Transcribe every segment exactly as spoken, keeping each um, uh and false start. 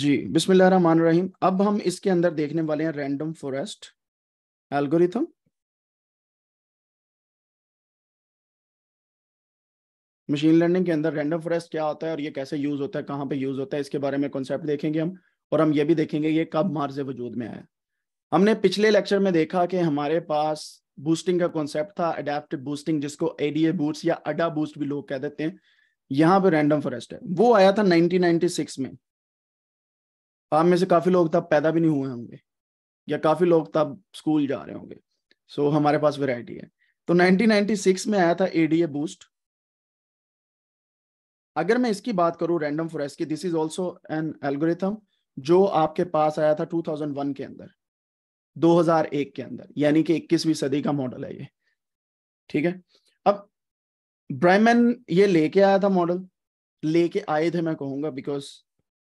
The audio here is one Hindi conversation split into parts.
जी बिस्मिल्लाहिर्रहमानिर्रहीम। अब हम इसके अंदर देखने वाले हैं random forest algorithm. Machine learning के अंदर रैंडम फॉरेस्ट क्या होता है और ये कैसे यूज होता है, कहाँ पे यूज होता है, इसके बारे में कॉन्सेप्ट देखेंगे हम। और हम ये भी देखेंगे ये कब मार्जे वजूद में आया। हमने पिछले लेक्चर में देखा कि हमारे पास बूस्टिंग का कॉन्सेप्ट था, अडेप्टिव बूस्टिंग, जिसको एडीए बूस्ट या अडा बूस्ट भी लोग कह देते हैं। यहाँ पे रैंडम फॉरेस्ट है वो आया था नाइनटीन नाइंटी सिक्स में। आप में से काफी लोग तब पैदा भी नहीं हुए होंगे या काफी लोग तब स्कूल जा रहे होंगे, सो so, हमारे पास वैरायटी है। तो नाइनटीन नाइंटी सिक्स में आया था एडीए बूस्ट। अगर मैं इसकी बात करूं रैंडम फॉरेस्ट की, this is also an algorithm जो आपके पास आया था टू थाउजेंड वन के अंदर, दो हज़ार एक के अंदर, यानी कि इक्कीसवीं सदी का मॉडल है ये। ठीक है, अब ब्राइमन ये लेके आया था मॉडल, लेके आए थे मैं कहूँगा, because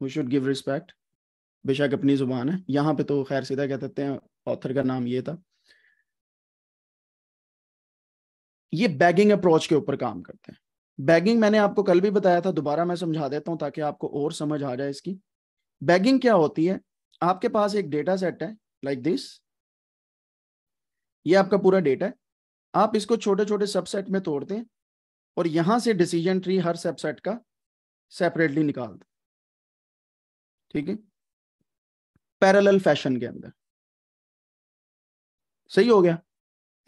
we should give respect, बेशक अपनी जुबान है यहाँ पे तो खैर सीधा कह देते हैं ऑथर का नाम ये था। ये बैगिंग अप्रोच के ऊपर काम करते हैं। बैगिंग मैंने आपको कल भी बताया था, दोबारा मैं समझा देता हूँ ताकि आपको और समझ आ जाए इसकी। बैगिंग क्या होती है, आपके पास एक डेटा सेट है लाइक like दिस, ये आपका पूरा डेटा है, आप इसको छोटे छोटे सबसेट में तोड़ते हैं और यहां से डिसीजन ट्री हर सबसेट का सेपरेटली निकालते हैं। ठीक है, पैरेलल फैशन के अंदर, सही हो गया।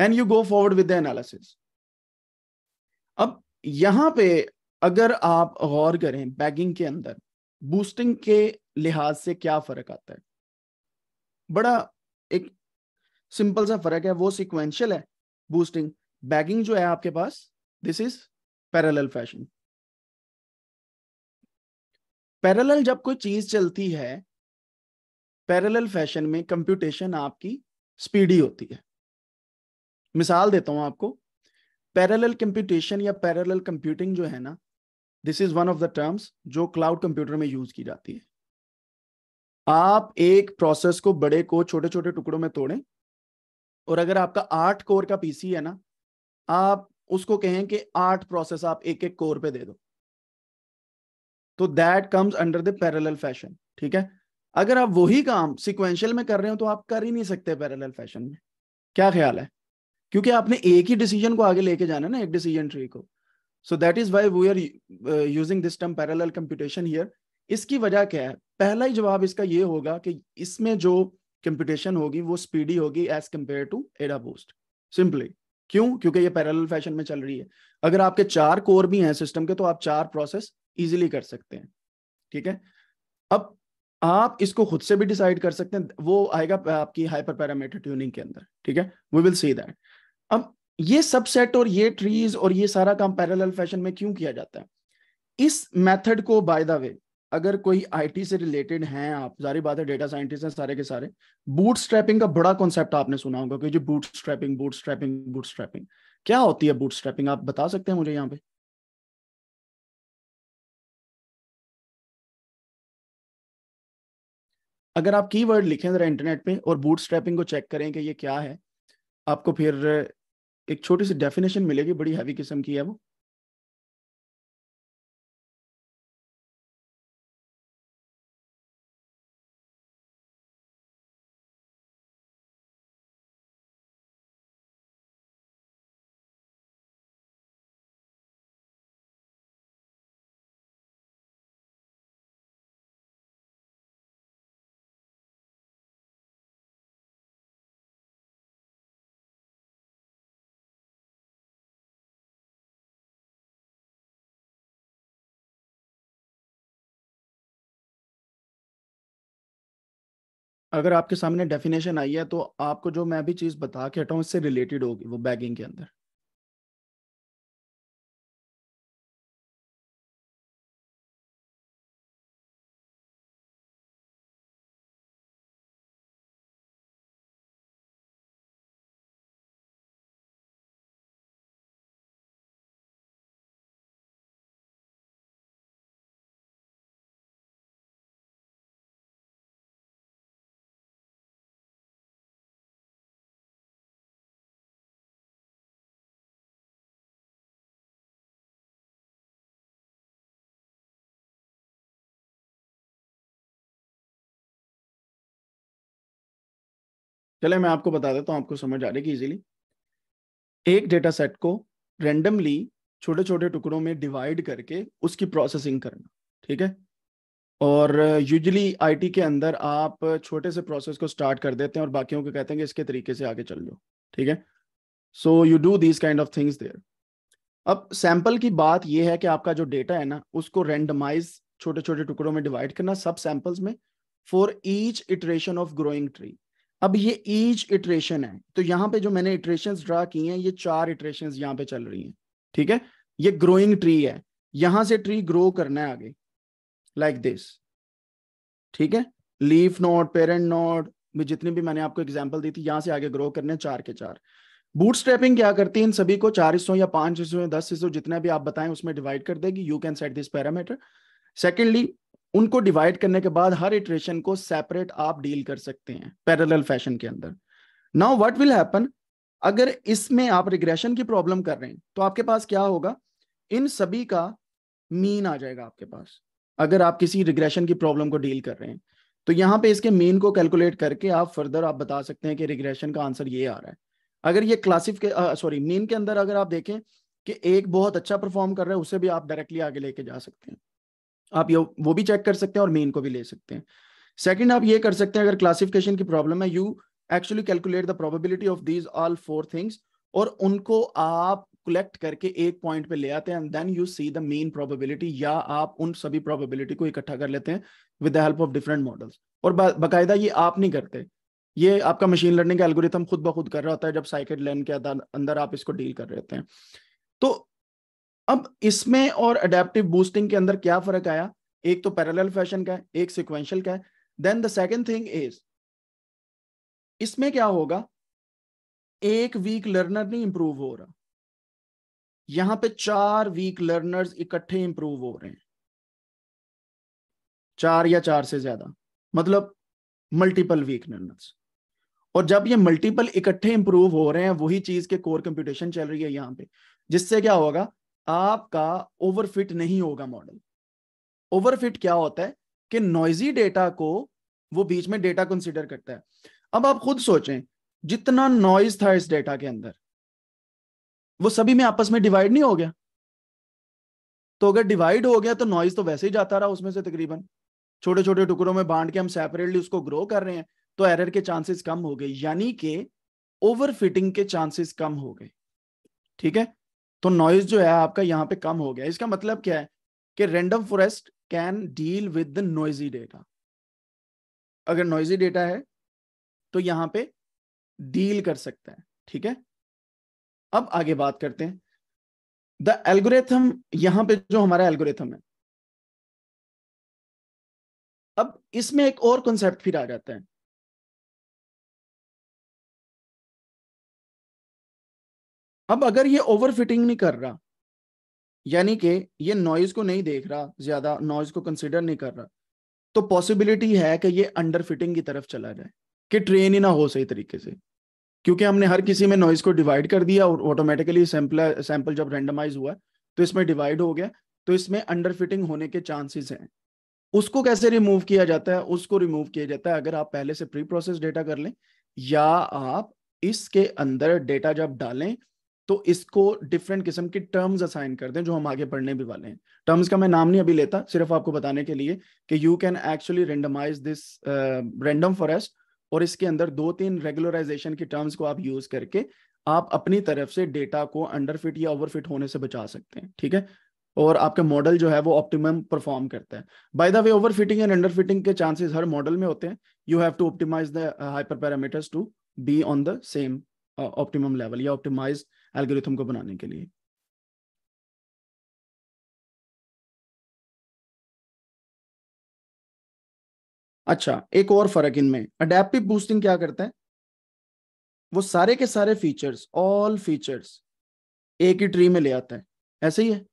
And you go forward with the analysis. अब यहां पे अगर आप गौर करें बैगिंग के अंदर बूस्टिंग के लिहाज से क्या फर्क आता है, बड़ा एक सिंपल सा फर्क है, वो सिक्वेंशियल है बूस्टिंग। बैगिंग जो है आपके पास, this is parallel fashion. Parallel जब कोई चीज चलती है पैरेलल फैशन में कंप्यूटेशन आपकी स्पीडी होती है। मिसाल देता हूं आपको, पैरेलल कंप्यूटेशन या पैरेलल कंप्यूटिंग जो है ना, this is one of the terms जो क्लाउड कंप्यूटर में यूज की जाती है। आप एक प्रोसेस को बड़े को छोटे छोटे टुकड़ों में तोड़ें और अगर आपका आठ कोर का पीसी है ना, आप उसको कहें कि आठ प्रोसेस आप एक एक कोर पे दे दो, तो that comes under the parallel fashion. ठीक है, अगर आप वही काम सिक्वेंशियल में कर रहे हो तो आप कर ही नहीं सकते पैरेलल फैशन में। क्या ख्याल है, क्योंकि आपने एक ही डिसीजन को आगे लेके जाना है ना, एक डिसीजन ट्री को। So that is why we are using this term parallel computation here. इसकी वजह क्या है, पहला ही जवाब इसका ये होगा कि इसमें जो कंप्यूटेशन होगी वो स्पीडी होगी as compare to AdaBoost, simply. क्यों, क्योंकि ये पैरेलल फैशन में चल रही है। अगर आपके चार कोर भी हैं सिस्टम के तो आप चार प्रोसेस इजीली कर सकते हैं। ठीक है, अब आप इसको खुद से भी डिसाइड कर सकते हैं, वो आएगा आपकी हाइपर पैरामीटर ट्यूनिंग के अंदर। ठीक है, वी विल सी दैट। अब ये सबसेट और ये ट्रीज और ये सारा काम पैरेलल फैशन में क्यों किया जाता है, इस मेथड को बाय द वे अगर कोई आईटी से रिलेटेड हैं आप, सारी बात है डेटा साइंटिस्ट हैं सारे के सारे, बूटस्ट्रैपिंग का बड़ा कॉन्सेप्ट आपने सुना होगा कि जो बूटस्ट्रैपिंग बूटस्ट्रैपिंग बूटस्ट्रैपिंग क्या होती है। बूटस्ट्रैपिंग आप बता सकते हैं मुझे यहाँ पे? अगर आप कीवर्ड लिखें जरा इंटरनेट पे और बूटस्ट्रैपिंग को चेक करें कि ये क्या है, आपको फिर एक छोटी सी डेफिनेशन मिलेगी, बड़ी हैवी किस्म की है वो। अगर आपके सामने डेफिनेशन आई है तो आपको जो मैं अभी चीज बता के हटाऊं इससे रिलेटेड होगी वो बैगिंग के अंदर। चले मैं आपको बता देता हूँ, आपको समझ आ जाएगी इजीली। एक डेटा सेट को रेंडमली छोटे छोटे टुकड़ों में डिवाइड करके उसकी प्रोसेसिंग करना, ठीक है। और यूजुअली आईटी के अंदर आप छोटे से प्रोसेस को स्टार्ट कर देते हैं और बाकियों को कहते हैं कि इसके तरीके से आगे चल जाओ, ठीक है। So you do this kind of things there. अब सैंपल की बात यह है कि आपका जो डेटा है ना, उसको रेंडमाइज छोटे छोटे टुकड़ों में डिवाइड करना, सब सैंपल्स में, for each iteration of growing tree. अब ये ईच इटरेशन है, तो यहाँ पे जो मैंने इटरेशंस ड्रा की हैं, ये चार इटरेशंस यहाँ पे चल रही हैं, ठीक है। ये ग्रोइंग ट्री है, यहाँ से ट्री ग्रो करना है आगे, लाइक दिस, ठीक है। लीफ नोड, पेरेंट नोड, जितनी भी मैंने आपको एग्जांपल दी थी, यहाँ से आगे ग्रो करने चार के चार। बूटस्ट्रैपिंग क्या करती है, इन सभी को चार हिस्सों या पांच हिस्सों या दस हिस्सों, जितना भी आप बताएं उसमें डिवाइड कर देगी। You can set this parameter. Secondly, उनको डिवाइड करने के बाद हर इटरेशन को सेपरेट आप डील कर सकते हैं पैरेलल फैशन के अंदर। नाउ व्हाट विल हैपन, अगर इसमें आप रिग्रेशन की प्रॉब्लम कर रहे हैं तो आपके पास क्या होगा, इन सभी का मीन आ जाएगा आपके पास। अगर आप किसी रिग्रेशन की प्रॉब्लम को डील कर रहे हैं तो यहाँ पे इसके मीन को कैलकुलेट करके आप फर्दर आप बता सकते हैं कि रिग्रेशन का आंसर ये आ रहा है। अगर ये क्लासिफिकेशन, सॉरी, मीन के अंदर अगर आप देखें कि एक बहुत अच्छा परफॉर्म कर रहा है, उसे भी आप डायरेक्टली आगे लेके जा सकते हैं। आप ये वो भी चेक कर सकते हैं और मेन को भी ले सकते हैं। सेकंड, आप ये कर सकते हैं, अगर क्लासिफिकेशन की प्रॉब्लम है, you actually calculate the probability of these all four things, और उनको आप कलेक्ट करके एक पॉइंट पे ले आते हैं, and then you see the main probability, या आप उन सभी प्रोबेबिलिटी को इकट्ठा कर लेते हैं with the help of different models. और बाकायदा ये आप नहीं करते, ये आपका मशीन लर्निंग का एल्गोरिथम खुद ब खुद कर रहा होता है, जब साइकिट लर्न के अंदर आप इसको डील कर रहे हैं। तो अब इसमें और अडेप्टिव बूस्टिंग के अंदर क्या फर्क आया, एक तो पैरेलल फैशन का है, एक सिक्वेंशियल का है। Then the second thing is, इसमें क्या होगा, एक वीक लर्नर नहीं इंप्रूव हो रहा, यहां पे चार वीक लर्नर्स इकट्ठे इंप्रूव हो रहे हैं, चार या चार से ज्यादा, मतलब मल्टीपल वीक लर्नर्स। और जब ये मल्टीपल इकट्ठे इंप्रूव हो रहे हैं, वही चीज के कोर कंप्यूटेशन चल रही है यहाँ पे, जिससे क्या होगा, आपका ओवरफिट नहीं होगा मॉडल। ओवरफिट क्या होता है कि नॉइजी डेटा को वो बीच में डेटा कंसीडर करता है। अब आप खुद सोचें, जितना नॉइज था इस डेटा के अंदर, वो सभी में आपस में डिवाइड नहीं हो गया? तो अगर डिवाइड हो गया तो नॉइज तो वैसे ही जाता रहा उसमें से, तकरीबन छोटे छोटे टुकड़ों में बांट के हम सेपरेटली उसको ग्रो कर रहे हैं, तो एरर के चांसेस कम हो गए, यानी कि ओवरफिटिंग के चांसेस कम हो गए, ठीक है। तो नॉइज जो है आपका यहाँ पे कम हो गया। इसका मतलब क्या है कि random forest can deal with the noisy data. अगर नॉइजी डेटा है तो यहाँ पे डील कर सकता है, ठीक है। अब आगे बात करते हैं द एल्गोरिथम। यहाँ पे जो हमारा एल्गोरिथम है, अब इसमें एक और कॉन्सेप्ट फिर आ जाता है। अब अगर ये ओवरफिटिंग नहीं कर रहा, यानी कि ये नॉइज को नहीं देख रहा, ज्यादा नॉइज को कंसीडर नहीं कर रहा, तो पॉसिबिलिटी है कि ये अंडरफिटिंग की तरफ चला जाए, कि ट्रेन ही ना हो सही तरीके से, क्योंकि हमने हर किसी में नॉइज को डिवाइड कर दिया और ऑटोमेटिकली सैंपल सैंपल जब रेंडमाइज हुआ तो इसमें डिवाइड हो गया, तो इसमें अंडरफिटिंग होने के चांसेस हैं। उसको कैसे रिमूव किया जाता है? उसको रिमूव किया जाता है अगर आप पहले से प्री प्रोसेस डेटा कर लें, या आप इसके अंदर डेटा जब डालें तो इसको डिफरेंट किस्म की टर्म्स असाइन कर दें, जो हम आगे पढ़ने भी वाले हैं। टर्म्स का मैं नाम नहीं अभी लेता, सिर्फ आपको बताने के लिए कि you can actually randomize this random forest, और इसके अंदर दो तीन रेगुलराइजेशन की टर्म्स को आप यूज करके आप अपनी तरफ से डेटा को अंडरफिट या ओवरफिट होने से बचा सकते हैं, ठीक है। और आपका मॉडल जो है वो ऑप्टिमम परफॉर्म करता है। By the way, overfitting and underfitting के चांसेस हर मॉडल में होते हैं। You have to optimize the hyper parameters to be on the same optimum level, या ऑप्टिमाइज एल्गोरिथम को बनाने के लिए। अच्छा, एक और फर्क इनमें, अडैप्टिव बूस्टिंग क्या करता है, वो सारे के सारे फीचर्स, ऑल फीचर्स एक ही ट्री में ले आता है, ऐसे ही है।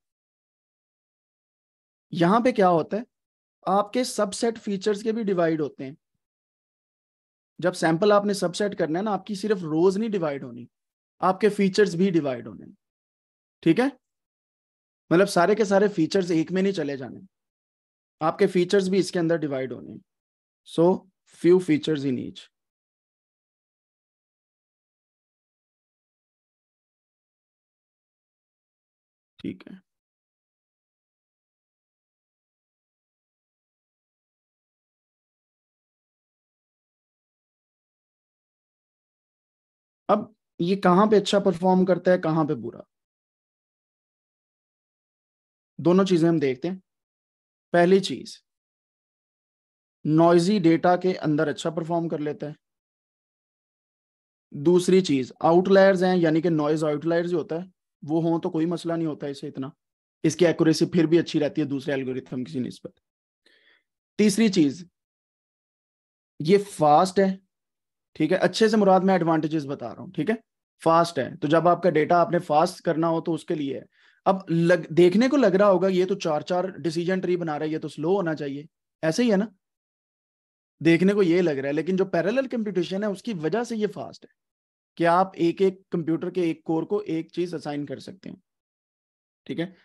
यहां पे क्या होता है, आपके सबसेट फीचर्स के भी डिवाइड होते हैं। जब सैंपल आपने सबसेट करना है ना, आपकी सिर्फ रोज नहीं डिवाइड होनी, आपके फीचर्स भी डिवाइड होने, ठीक है। मतलब सारे के सारे फीचर्स एक में नहीं चले जाने, आपके फीचर्स भी इसके अंदर डिवाइड होने। So few features in each. ठीक है, अब ये कहाँ पे अच्छा परफॉर्म करता है कहाँ पे बुरा, दोनों चीजें हम देखते हैं। पहली चीज, नॉइजी डेटा के अंदर अच्छा परफॉर्म कर लेता है। दूसरी चीज, आउटलायर्स हैं यानी कि नॉइज आउटलायर्स ही होता है, वो हों तो कोई मसला नहीं होता इसे इतना, इसकी एक्यूरेसी फिर भी अच्छी रहती है दूसरे एल्गोरिथम की निस्बत। तीसरी चीज, ये फास्ट है, ठीक है, अच्छे से मुराद मैं एडवांटेजेस बता रहा हूँ, ठीक है, फास्ट है, तो जब आपका डेटा आपने फास्ट करना हो तो उसके लिए है। अब लग, देखने को लग रहा होगा ये तो चार चार डिसीजन ट्री बना रहा है, ये तो स्लो होना चाहिए, ऐसे ही है ना, देखने को ये लग रहा है, लेकिन जो पैरेलल कंप्यूटेशन है उसकी वजह से ये फास्ट है कि आप एक एक कंप्यूटर के एक कोर को एक चीज असाइन कर सकते हैं, ठीक है।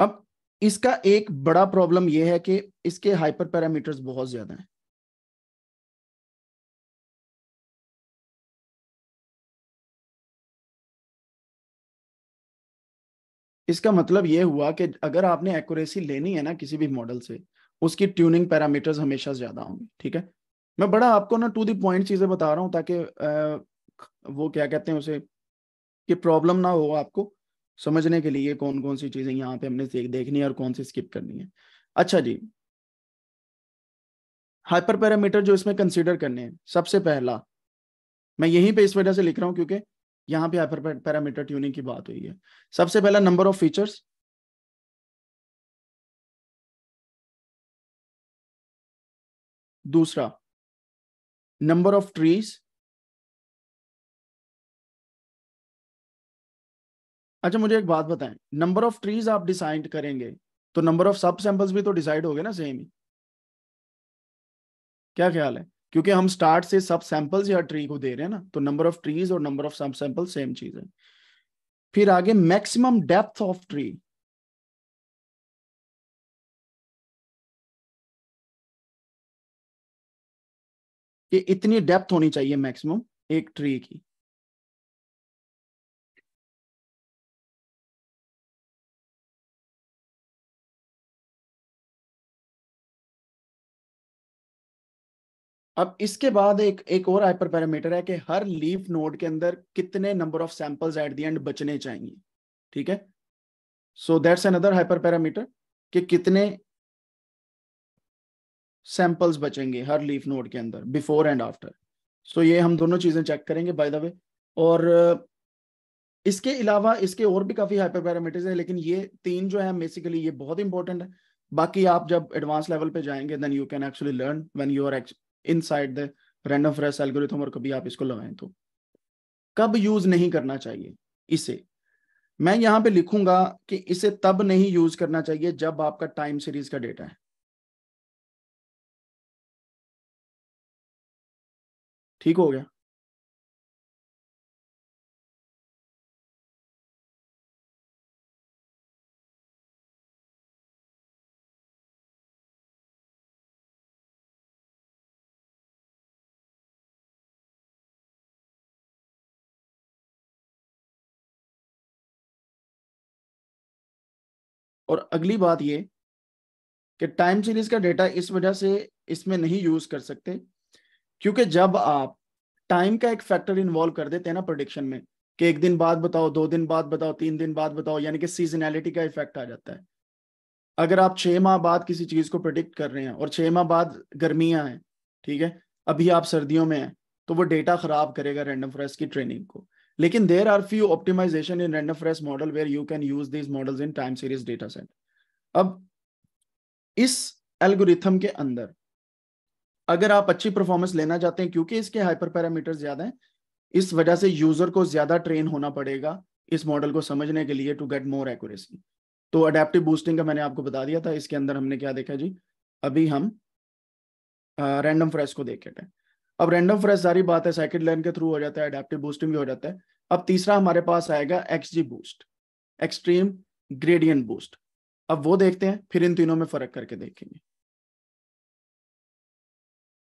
अब इसका एक बड़ा प्रॉब्लम यह है कि इसके हाइपर पैरामीटर्स बहुत ज्यादा हैं, इसका मतलब यह हुआ कि अगर आपने एक्यूरेसी लेनी है ना किसी भी मॉडल से, उसकी ट्यूनिंग पैरामीटर्स हमेशा ज्यादा होंगे, ठीक है। मैं बड़ा आपको ना टू द पॉइंट चीजें बता रहा हूं ताकि वो क्या कहते हैं उसे कि प्रॉब्लम ना हो आपको समझने के लिए कौन कौन सी चीजें यहाँ पे हमने देखनी है और कौन सी स्किप करनी है। अच्छा जी, हाइपर पैरामीटर जो इसमें कंसिडर करने हैं, सबसे पहला मैं यहीं पे इस वजह से लिख रहा हूँ क्योंकि यहाँ पे हाइपर पैरामीटर ट्यूनिंग की बात हुई है। सबसे पहला नंबर ऑफ फीचर्स, दूसरा नंबर ऑफ ट्रीज। अच्छा मुझे एक बात बताएं, नंबर ऑफ ट्रीज आप डिसाइड करेंगे तो नंबर ऑफ सब सैंपल्स भी तो डिसाइड हो गए ना, सेम ही, क्या ख्याल है, क्योंकि हम स्टार्ट से सब सैंपल्स या ट्री को दे रहे हैं ना, तो नंबर ऑफ ट्रीज और नंबर ऑफ सब सैंपल सेम चीज है। फिर आगे मैक्सिमम डेप्थ ऑफ ट्री, कि इतनी डेप्थ होनी चाहिए मैक्सिमम एक ट्री की। अब इसके बाद एक एक और हाइपर पैरामीटर है कि हर लीफ नोड के अंदर कितने number of samples at the end बचने चाहिए, ठीक है। So that's another hyper parameter कि कितने सैंपल्स बचेंगे हर लीफ नोड के अंदर बिफोर एंड आफ्टर। सो ये हम दोनों चीजें चेक करेंगे बाय द वे। और इसके अलावा इसके और भी काफी हाइपर पैरामीटर्स हैं, लेकिन ये तीन जो है बेसिकली ये बहुत इंपॉर्टेंट है। बाकी आप जब एडवांस लेवल पे जाएंगे then you can actually learn when you are inside the random forest algorithm, और कभी आप इसको लगाएं तो कब यूज नहीं करना चाहिए इसे, मैं यहाँ पे लिखूंगा कि इसे तब नहीं यूज करना चाहिए जब आपका टाइम सीरीज का डेटा है, ठीक हो गया। और अगली बात ये कि टाइम सीरीज का डेटा इस वजह से इसमें नहीं यूज कर सकते क्योंकि जब आप टाइम का एक फैक्टर इन्वॉल्व कर देते हैं ना प्रेडिक्शन में कि एक दिन बाद बताओ, दो दिन बाद बताओ, तीन दिन बाद बताओ, यानी कि सीजनैलिटी का इफेक्ट आ जाता है। अगर आप छः माह बाद किसी चीज को प्रेडिक्ट कर रहे हैं और छः माह बाद गर्मियाँ हैं, ठीक है, अभी आप सर्दियों में हैं, तो वो डेटा खराब करेगा रैंडम फॉरेस्ट की ट्रेनिंग को। लेकिन there are few optimization in random forest model where you can use this models in time series data set. अब इस एल्गोरिथम के अंदर अगर आप अच्छी परफॉर्मेंस लेना चाहते हैं, क्योंकि इसके हाइपर पैरामीटर्स ज्यादा हैं, इस वजह से यूजर को ज्यादा ट्रेन होना पड़ेगा इस मॉडल को समझने के लिए टू गेट मोर एक्यूरेसी। तो अडेप्टिव बूस्टिंग का मैंने आपको बता दिया था, इसके अंदर हमने क्या देखा जी, अभी हम रैंडम फॉरेस्ट को देखे थे। अब रैंडम फॉरेस्ट सारी बात है साइकिट लर्न के थ्रू हो जाता है, अडेप्टिव बूस्टिंग भी हो जाता है। अब तीसरा हमारे पास आएगा XG boost, extreme gradient boost. अब वो देखते हैं, फिर इन तीनों में फर्क करके देखेंगे।